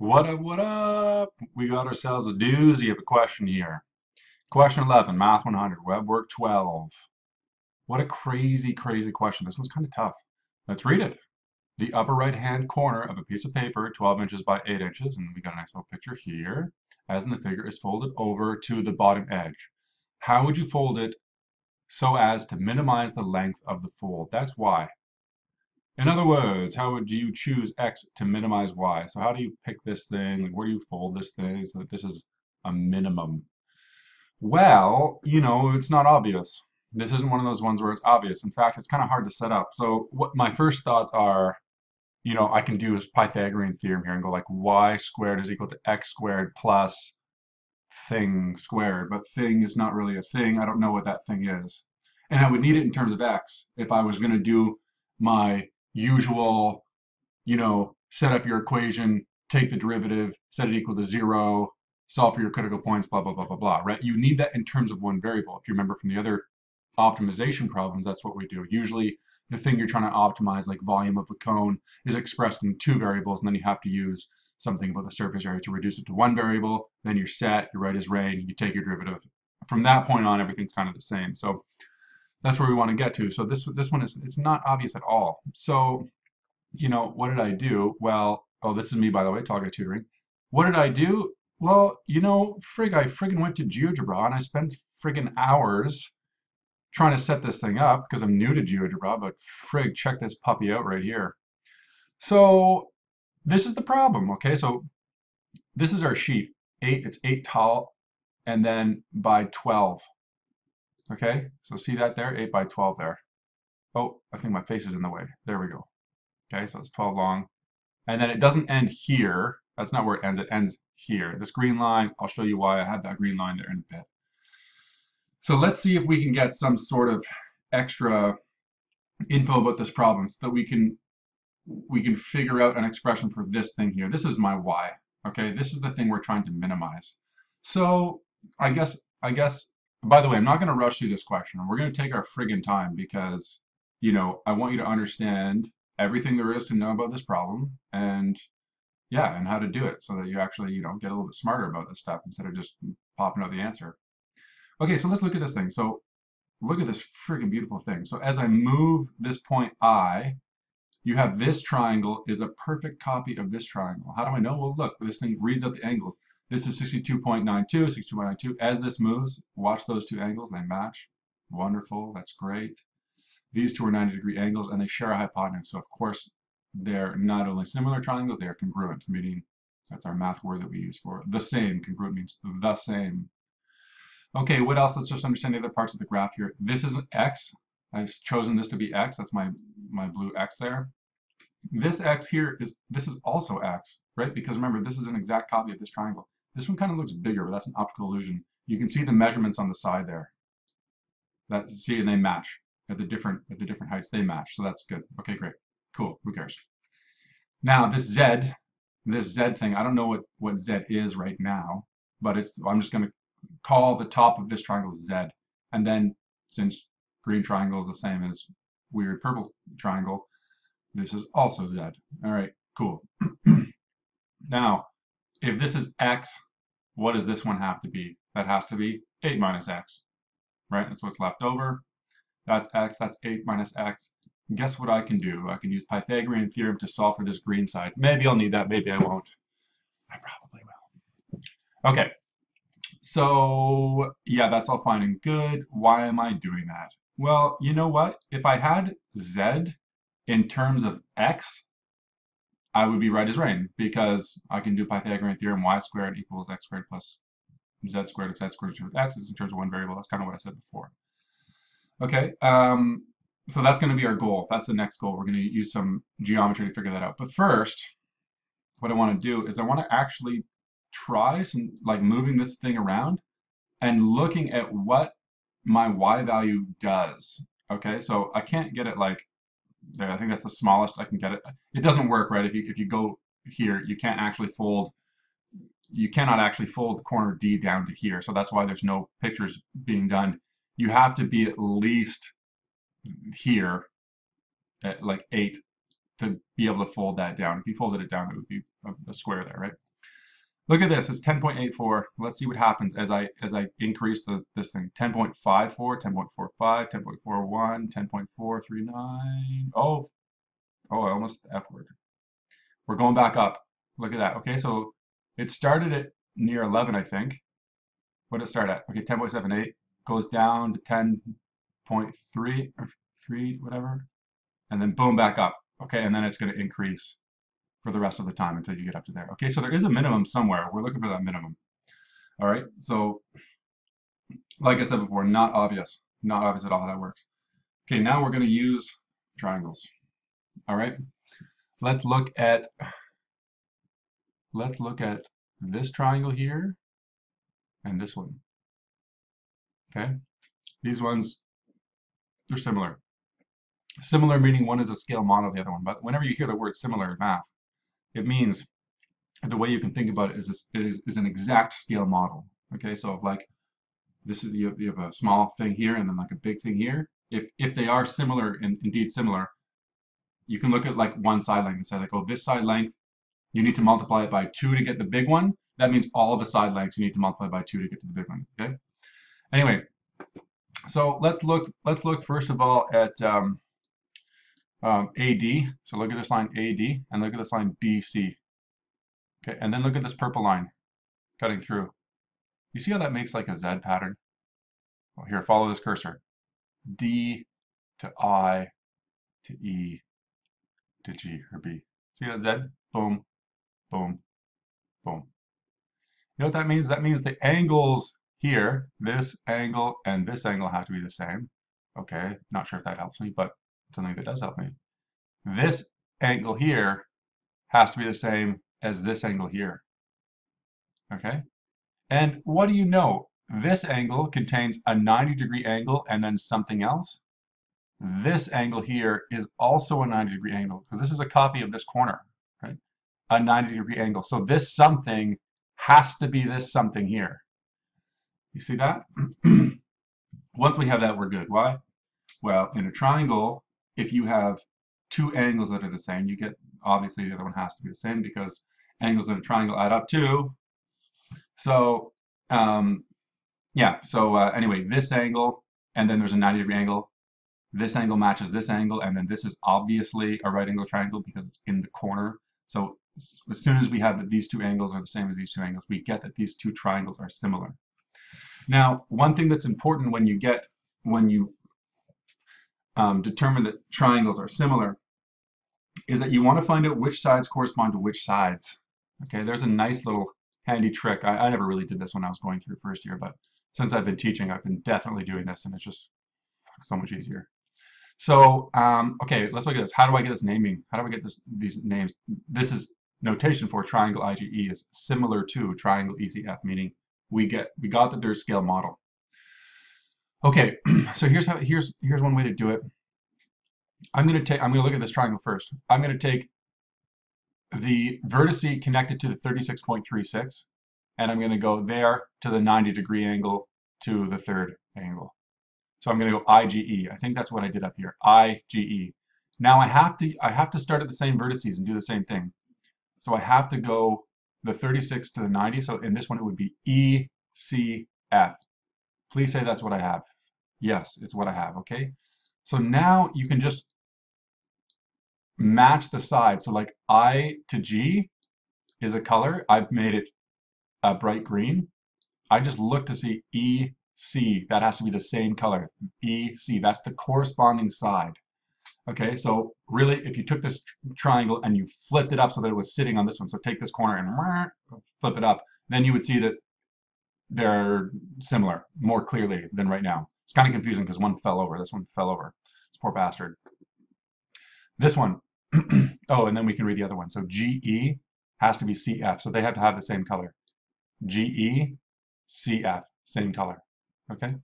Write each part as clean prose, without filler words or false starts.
What up, what up? We got ourselves a doozy of a question here. Question 11, Math 100, Webwork 12. What a crazy, crazy question. This one's kind of tough. Let's read it. The upper right-hand corner of a piece of paper, 12 inches by 8 inches, and we got a nice little picture here, as in the figure, is folded over to the bottom edge. How would you fold it so as to minimize the length of the fold? That's Y. In other words, how would you choose X to minimize Y? So how do you pick this thing? Like, where do you fold this thing so that this is a minimum? Well, you know, it's not obvious. This isn't one of those ones where it's obvious. In fact, it's kind of hard to set up. So what my first thoughts are, you know, I can do is Pythagorean theorem here and go like Y squared is equal to X squared plus thing squared. But thing is not really a thing. I don't know what that thing is. And I would need it in terms of X if I was going to do my usual, you know, set up your equation, take the derivative, set it equal to 0, solve for your critical points, blah, blah, blah, blah, blah, right? You need that in terms of one variable. If you remember from the other optimization problems, that's what we do. Usually the thing you're trying to optimize, like volume of a cone, is expressed in two variables, and then you have to use something about the surface area to reduce it to one variable. Then you're set, your right is rain, you take your derivative. From that point on, everything's kind of the same. So that's where we want to get to. So this one is, it's not obvious at all. So, you know, what did I do? Well, oh, this is me, by the way, Tall Guy Tutoring. What did I do? Well, you know, I friggin' went to GeoGebra and I spent friggin' hours trying to set this thing up because I'm new to GeoGebra, but frig, check this puppy out right here. So this is the problem, okay? So this is our sheet, 8, it's 8 tall, and then by 12. Okay, so see that there, 8 by 12 there. Oh, I think my face is in the way. There we go. Okay, so it's 12 long. And then it doesn't end here. That's not where it ends here. This green line, I'll show you why I had that green line there in a bit. So let's see if we can get some sort of extra info about this problem so that we can figure out an expression for this thing here. This is my Y, okay? This is the thing we're trying to minimize. So I guess, by the way, I'm not going to rush through this question. We're going to take our friggin' time because, you know, I want you to understand everything there is to know about this problem and, yeah, and how to do it so that you actually, you know, get a little bit smarter about this stuff instead of just popping out the answer. Okay, so let's look at this thing. So look at this friggin' beautiful thing. So as I move this point I, you have this triangle is a perfect copy of this triangle. How do I know? Well, look, this thing reads out the angles. This is 62.92, 62.92. As this moves, watch those two angles, they match. Wonderful, that's great. These two are 90-degree angles and they share a hypotenuse. So of course, they're not only similar triangles, they are congruent, meaning that's our math word that we use for it. The same, congruent means the same. Okay, what else? Let's just understand the other parts of the graph here. This is an X. I've chosen this to be X, that's my blue X there. This X here is also X, right? Because remember, this is an exact copy of this triangle. This one kind of looks bigger, but that's an optical illusion. You can see the measurements on the side there. See, and they match at the different heights. They match, so that's good. Okay, great, cool. Who cares? Now this Z thing. I don't know what Z is right now, but I'm just going to call the top of this triangle Z, and then since green triangle is the same as weird purple triangle, this is also Z. All right, cool. Now, if this is X, what does this one have to be? That has to be 8 minus X, right? That's what's left over. That's X, that's 8 minus X. Guess what I can do? I can use Pythagorean theorem to solve for this green side. Maybe I'll need that, maybe I won't. I probably will. Okay, so yeah, that's all fine and good. Why am I doing that? Well, you know what? If I had Z in terms of X, I would be right as rain because I can do Pythagorean theorem, Y squared equals X squared plus Z squared, if Z squared is X, it's in terms of one variable. That's kind of what I said before. Okay, so that's going to be our goal. That's the next goal. We're going to use some geometry to figure that out. But first, what I want to do is I want to actually try some, like, moving this thing around and looking at what my Y value does. Okay, so I can't get it like there, I think that's the smallest I can get it. It doesn't work, right? If you go here, you can't actually fold. You cannot actually fold the corner D down to here. So that's why there's no pictures being done. You have to be at least here, at like 8 to be able to fold that down. If you folded it down, it would be a square there, right? Look at this, it's 10.84. Let's see what happens as I increase this thing. 10.54, 10.45, 10.41, 10.439. Oh, I almost the F word. We're going back up. Look at that. Okay, so it started at near 11, I think. What did it start at? Okay, 10.78, goes down to 10.3 or 3, whatever, and then boom, back up. Okay, and then it's going to increase for the rest of the time until you get up to there. Okay, so there is a minimum somewhere. We're looking for that minimum. All right, so like I said before, not obvious at all how that works. Okay, now we're going to use triangles. All right, let's look at this triangle here and this one. Okay, these ones, they're similar. Similar meaning one is a scale model of the other one, but whenever you hear the word similar in math, it means the way you can think about it is an exact scale model. Okay, so like this is, you have a small thing here and then like a big thing here. If they are similar and indeed similar, you can look at like one side length and say like, oh, this side length, you need to multiply it by 2 to get the big one. That means all of the side lengths you need to multiply by 2 to get to the big one. Okay. Anyway, so let's look first of all at AD. So look at this line AD and look at this line BC. Okay, and then look at this purple line cutting through. You see how that makes like a Z pattern? Well, here, follow this cursor. D to I to E to G or B. See that Z? Boom, boom, boom. You know what that means? That means the angles here, this angle and this angle have to be the same. Okay, not sure if that helps me, but something that does help me. This angle here has to be the same as this angle here. Okay? And what do you know? This angle contains a 90-degree angle and then something else. This angle here is also a 90-degree angle because this is a copy of this corner, right? A 90-degree angle. So this something has to be this something here. You see that? Once we have that, we're good. Why? Well, in a triangle, if you have two angles that are the same, you get, obviously the other one has to be the same because angles in a triangle add up too. So, anyway, this angle, and then there's a 90-degree angle. This angle matches this angle, and then this is obviously a right angle triangle because it's in the corner. So as soon as we have that these two angles are the same as these two angles, we get that these two triangles are similar. Now, one thing that's important when you get, determine that triangles are similar is that you want to find out which sides correspond to which sides. Okay, there's a nice little handy trick. I never really did this when I was going through first year, but since I've been teaching, I've been definitely doing this, and it's just so much easier. So, okay, let's look at this. How do I get this naming? How do I get these names? This is notation for triangle IGE is similar to triangle ECF, meaning we got that there's a scale model. Okay, so here's one way to do it. I'm gonna look at this triangle first. I'm gonna take the vertice connected to the 36.36, and I'm gonna go there to the 90-degree angle to the third angle. So I'm gonna go IGE. I think that's what I did up here. IGE. Now I have to start at the same vertices and do the same thing. So I have to go the 36 to the 90. So in this one it would be ECF. Please say that's what I have. Yes, it's what I have, okay? So now you can just match the side. So like I to G is a color. I've made it a bright green. I just look to see EC. That has to be the same color. EC, that's the corresponding side. Okay, so really if you took this triangle and you flipped it up so that it was sitting on this one, so take this corner and flip it up, then you would see that they're similar more clearly than right now. It's kind of confusing because one fell over, this one fell over. It's poor bastard. This one, oh, and then we can read the other one. So GE has to be CF, so they have to have the same color. GE, CF, same color, okay?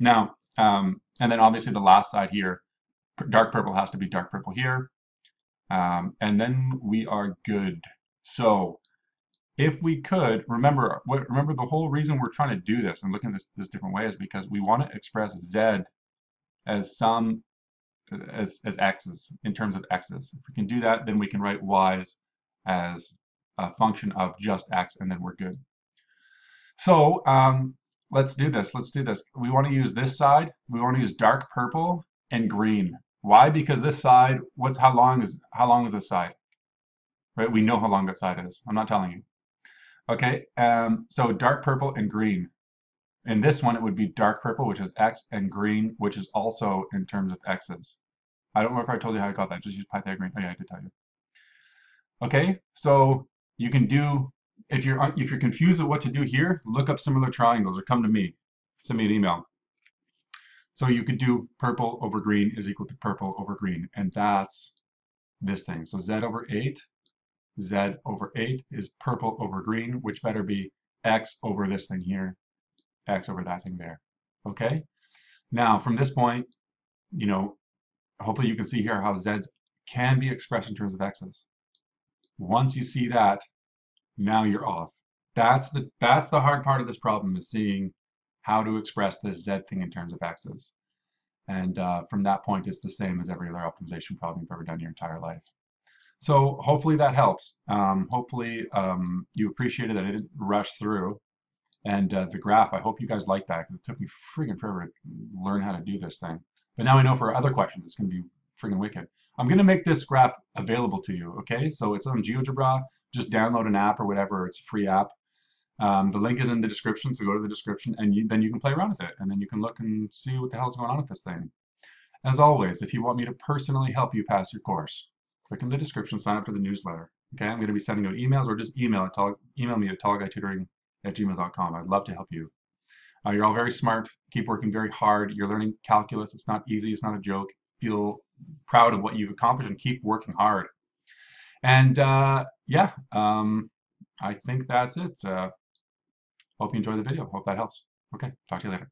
Now, and then obviously the last side here, dark purple has to be dark purple here. And then we are good. So, if we could, remember the whole reason we're trying to do this and looking at this different way is because we want to express Z as some as x's, in terms of x's. If we can do that, then we can write y's as a function of just x, and then we're good. So let's do this. We want to use this side. We want to use dark purple and green. Why? Because this side, how long is this side? Right? We know how long that side is. I'm not telling you. Okay. So dark purple and green. In this one, it would be dark purple, which is x, and green, which is also in terms of x's. I don't know if I told you how I got that. Just use Pythagorean. Oh yeah, I did tell you. Okay. So you can do, if you're confused at what to do here, look up similar triangles or come to me. Send me an email. So you could do purple over green is equal to purple over green, and that's this thing. So z over 8 is purple over green, which better be x over this thing here, x over that thing there. Okay, now from this point, you know, hopefully you can see here how z's can be expressed in terms of x's. Once you see that, now you're off. That's the hard part of this problem, is seeing how to express this z thing in terms of x's. And from that point, it's the same as every other optimization problem you've ever done in your entire life. So hopefully that helps. You appreciated that I didn't rush through. And the graph, I hope you guys like that, because it took me freaking forever to learn how to do this thing. But now I know for other questions, it's going to be freaking wicked. I'm going to make this graph available to you, okay? So it's on GeoGebra. Just download an app or whatever. It's a free app. The link is in the description, so go to the description, and then you can play around with it. And then you can look and see what the hell's going on with this thing. As always, if you want me to personally help you pass your course, click in the description, sign up to the newsletter. Okay, I'm going to be sending out emails, or just email me at tallguytutoring@gmail.com. I'd love to help you. You're all very smart. Keep working very hard. You're learning calculus. It's not easy. It's not a joke. Feel proud of what you've accomplished and keep working hard. And I think that's it. Hope you enjoy the video. Hope that helps. Okay, talk to you later.